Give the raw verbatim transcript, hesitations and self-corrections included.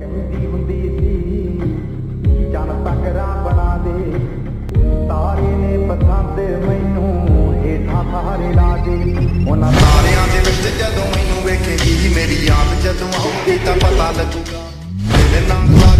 कहती हुंदी सी जन तकरा बना दे तारे ने पसंद मैनू हेठा थारे ला दे उन्हां तारियां दे विच जदों मैनू वेखेगी मेरी याद जदों आऊगी तां पता लगूगा तेरे नाल।